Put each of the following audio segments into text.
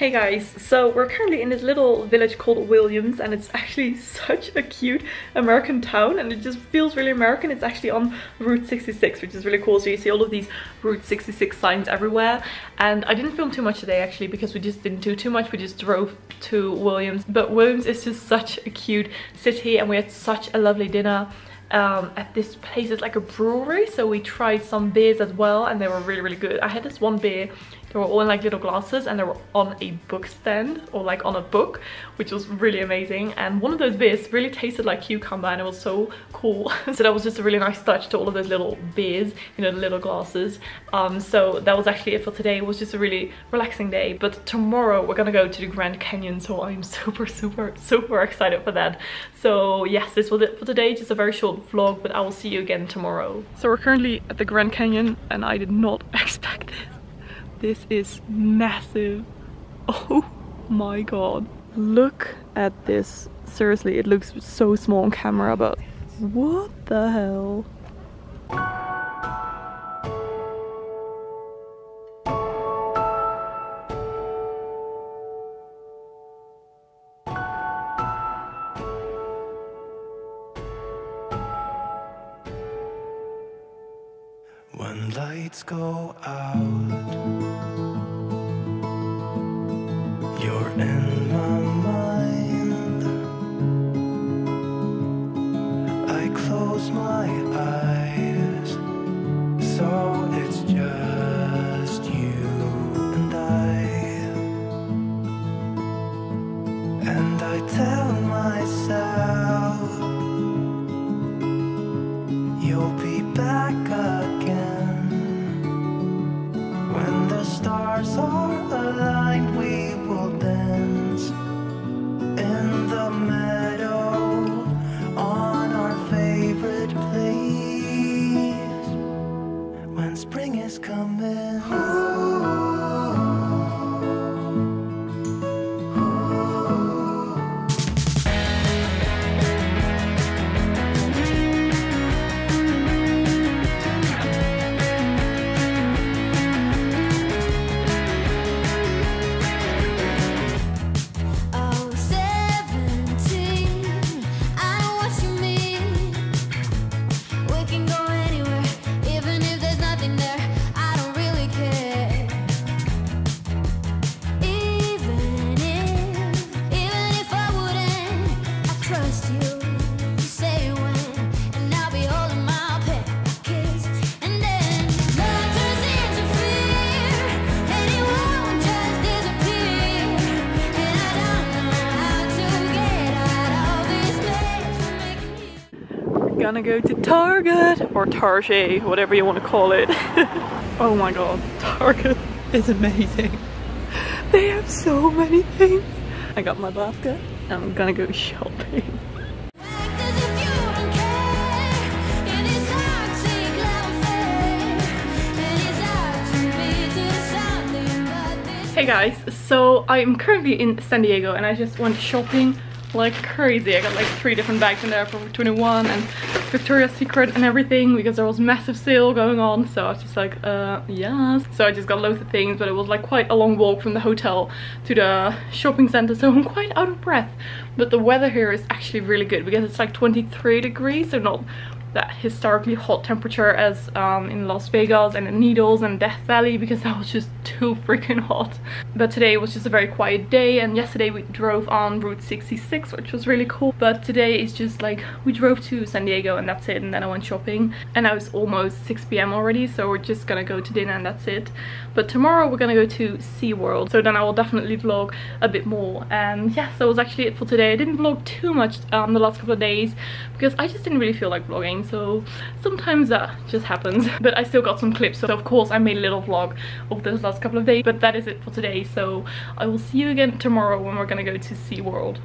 Hey guys, so we're currently in this little village called Williams, and it's actually such a cute American town and it just feels really American. It's actually on Route 66, which is really cool, so you see all of these Route 66 signs everywhere. And I didn't film too much today actually because we just didn't do too much, we just drove to Williams. But Williams is just such a cute city and we had such a lovely dinner at this place. It's like a brewery, so we tried some beers as well and they were really good. I had this one beer, they were all in like little glasses and they were on a book stand or like on a book, which was really amazing. And one of those beers really tasted like cucumber and it was so cool. So that was just a really nice touch to all of those little beers, you know, the little glasses. So that was actually it for today. It was just a really relaxing day, but tomorrow we're gonna go to the Grand Canyon, so I'm super excited for that. So yes, this was it for today, just a very short vlog, but I will see you again tomorrow. So we're currently at the Grand Canyon and I did not expect this. This is massive. Oh my god. Look at this. Seriously, it looks so small on camera, but what the hell? When lights go out, you're in my mind. I close my eyes, so it's just you and I. And I tell myself you'll be back again. The stars are aligned, we will dance in the meadow on our favorite place when spring is coming. Gonna go to Target or Target, whatever you want to call it. Oh my god, Target is amazing. They have so many things. I got my basket and I'm gonna go shopping. Hey guys, so I'm currently in San Diego and I just went shopping like crazy. I got like 3 different bags in there for Forever 21 and Victoria's Secret and everything because there was a massive sale going on, so I was just like yes. So I just got loads of things, but it was like quite a long walk from the hotel to the shopping center, so I'm quite out of breath. But the weather here is actually really good because it's like 23 degrees, so not that historically hot temperature as in Las Vegas and in Needles and Death Valley, because that was just too freaking hot. But today was just a very quiet day, and yesterday we drove on Route 66, which was really cool. But today is just like we drove to San Diego and that's it, and then I went shopping, and now it's almost 6 p.m. already, so we're just gonna go to dinner and that's it. But tomorrow we're gonna go to SeaWorld, so then I will definitely vlog a bit more. And yes, that was actually it for today. I didn't vlog too much the last couple of days because I just didn't really feel like vlogging, so sometimes that just happens. But I still got some clips, so of course I made a little vlog of those last couple of days. But that is it for today, so I will see you again tomorrow when we're gonna go to SeaWorld.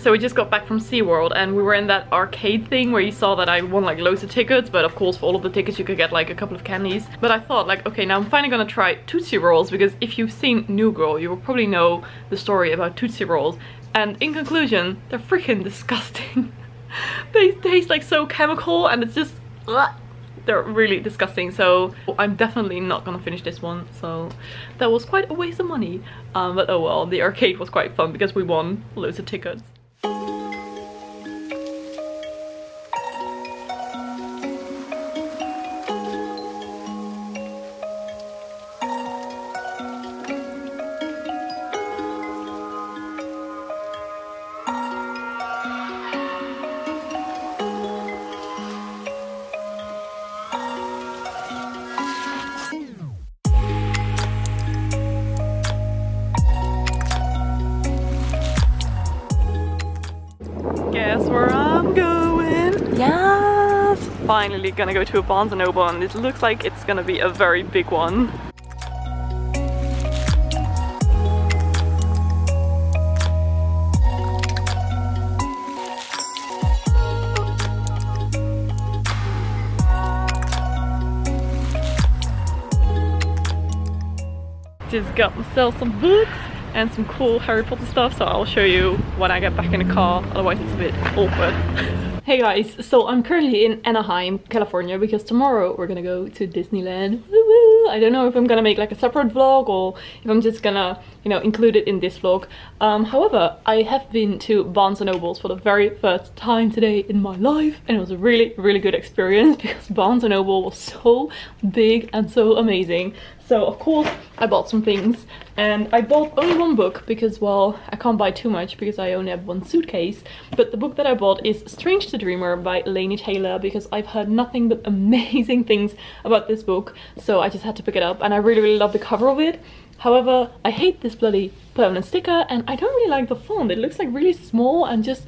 So we just got back from SeaWorld and we were in that arcade thing where you saw that I won like loads of tickets, but of course for all of the tickets you could get like a couple of candies. But I thought like, okay, now I'm finally gonna try Tootsie Rolls, because if you've seen New Girl, you will probably know the story about Tootsie Rolls. And in conclusion, they're freaking disgusting. They taste like so chemical and it's just... Ugh. They're really disgusting, so I'm definitely not gonna finish this one. So that was quite a waste of money. But oh well, the arcade was quite fun because we won loads of tickets. Finally gonna go to a Barnes & Noble, and it looks like it's gonna be a very big one. Just got myself some books and some cool Harry Potter stuff, so I'll show you when I get back in the car, otherwise it's a bit awkward. Hey guys, so I'm currently in Anaheim, California, because tomorrow we're gonna go to Disneyland. Woo-woo! I don't know if I'm gonna make like a separate vlog or if I'm just gonna, you know, include it in this vlog. However, I have been to Barnes & Nobles for the very first time today in my life, and it was a really, really good experience because Barnes & Noble was so big and so amazing. So of course I bought some things, and I bought only one book because, well, I can't buy too much because I only have one suitcase. But the book that I bought is Strange the Dreamer by Laini Taylor, because I've heard nothing but amazing things about this book, so I just had to pick it up, and I really, really love the cover of it. However, I hate this bloody permanent sticker, and I don't really like the font. It looks like really small and just...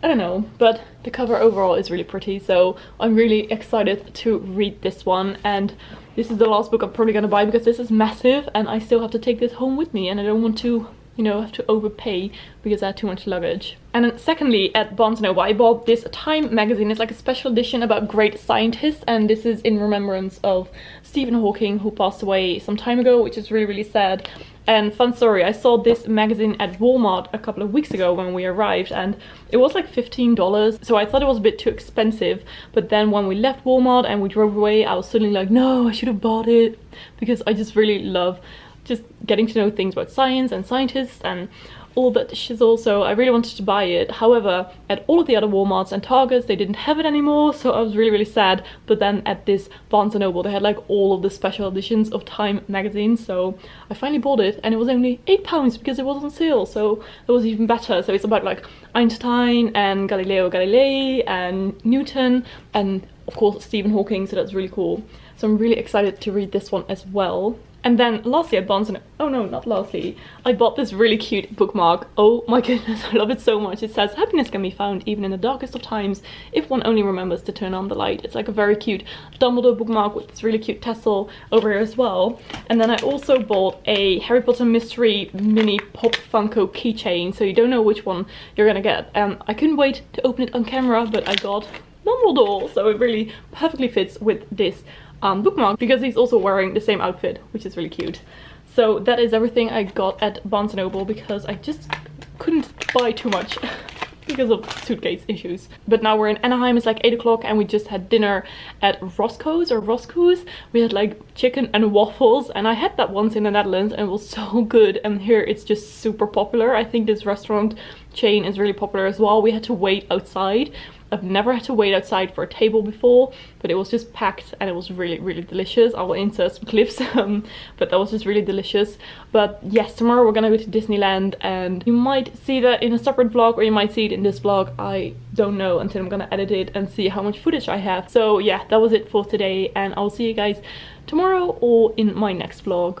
I don't know, but the cover overall is really pretty, so I'm really excited to read this one. And this is the last book I'm probably gonna buy because this is massive and I still have to take this home with me, and I don't want to, you know, have to overpay because I had too much luggage. And then secondly, at Barnes & Noble, I bought this Time magazine. It's like a special edition about great scientists, and this is in remembrance of Stephen Hawking, who passed away some time ago, which is really, really sad. And fun story, I saw this magazine at Walmart a couple of weeks ago when we arrived, and it was like $15, so I thought it was a bit too expensive. But then when we left Walmart and we drove away, I was suddenly like, no, I should have bought it, because I just really love just getting to know things about science and scientists and all that shizzle, so I really wanted to buy it. However, at all of the other Walmarts and Targets, they didn't have it anymore, so I was really, really sad. But then at this Barnes & Noble, they had like all of the special editions of Time magazine, so I finally bought it, and it was only £8 because it was on sale, so it was even better. So it's about like Einstein and Galileo Galilei and Newton and of course Stephen Hawking, so that's really cool. So I'm really excited to read this one as well. And then lastly at Barnes & Noble, oh no, not lastly, I bought this really cute bookmark. Oh my goodness, I love it so much. It says, happiness can be found even in the darkest of times if one only remembers to turn on the light. It's like a very cute Dumbledore bookmark with this really cute tassel over here as well. And then I also bought a Harry Potter mystery mini pop Funko keychain, so you don't know which one you're gonna get. I couldn't wait to open it on camera, but I got Dumbledore, so it really perfectly fits with this bookmark because he's also wearing the same outfit, which is really cute. So that is everything I got at Barnes & Noble because I just couldn't buy too much because of suitcase issues. But now we're in Anaheim, it's like 8 o'clock and we just had dinner at Roscoe's. We had like chicken and waffles, and I had that once in the Netherlands and it was so good, and here it's just super popular. I think this restaurant chain is really popular as well. We had to wait outside. I've never had to wait outside for a table before, but it was just packed and it was really, really delicious. I will insert some clips, but that was just really delicious. But yes, tomorrow we're gonna go to Disneyland, and you might see that in a separate vlog or you might see it in this vlog. I don't know until I'm gonna edit it and see how much footage I have. So yeah, that was it for today, and I'll see you guys tomorrow or in my next vlog.